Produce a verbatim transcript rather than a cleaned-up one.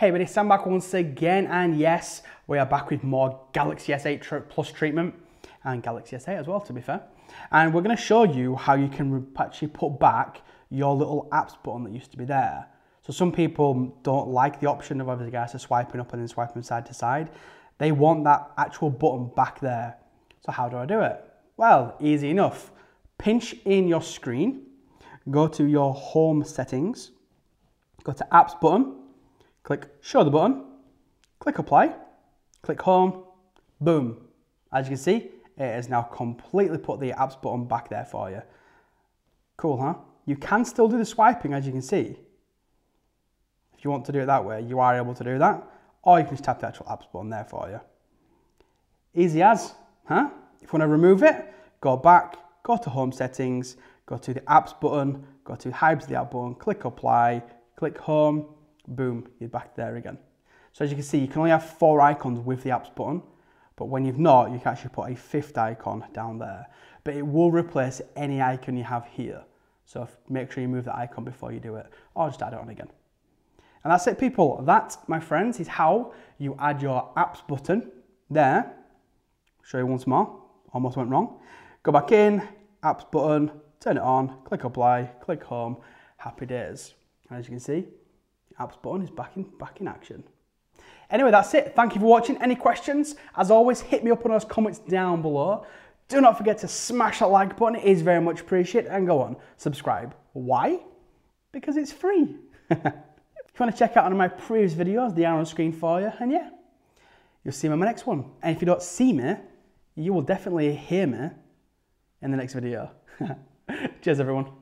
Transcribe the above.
Hey everybody, Sam back once again, and yes, we are back with more Galaxy S eight Plus treatment, and Galaxy S eight as well, to be fair. And we're going to show you how you can actually put back your little apps button that used to be there. So some people don't like the option of obviously guys are swiping up and then swiping side to side. They want that actual button back there. So how do I do it? Well, easy enough. Pinch in your screen, go to your home settings, go to apps button, click show the button, click apply, click home, boom. As you can see, it has now completely put the apps button back there for you. Cool, huh? You can still do the swiping, as you can see. If you want to do it that way, you are able to do that, or you can just tap the actual apps button there for you. Easy as, huh? If you want to remove it, go back, go to home settings, go to the apps button, go to hide the app button, click apply, click home, boom, you're back there again. So as you can see, you can only have four icons with the apps button, but when you've not, you can actually put a fifth icon down there, but it will replace any icon you have here. So make sure you move that icon before you do it, or just add it on again. And that's it, people. That, my friends, is how you add your apps button there. Show you once more, almost went wrong. Go back in, apps button, turn it on, click apply, click home, happy days. And as you can see, apps button is back in, back in action. Anyway, that's it. Thank you for watching. Any questions? As always, hit me up on those comments down below. Do not forget to smash that like button. It is very much appreciated. And go on, subscribe. Why? Because it's free. If you want to check out one of my previous videos, they are on screen for you. And yeah, you'll see me in my next one. And if you don't see me, you will definitely hear me in the next video. Cheers, everyone.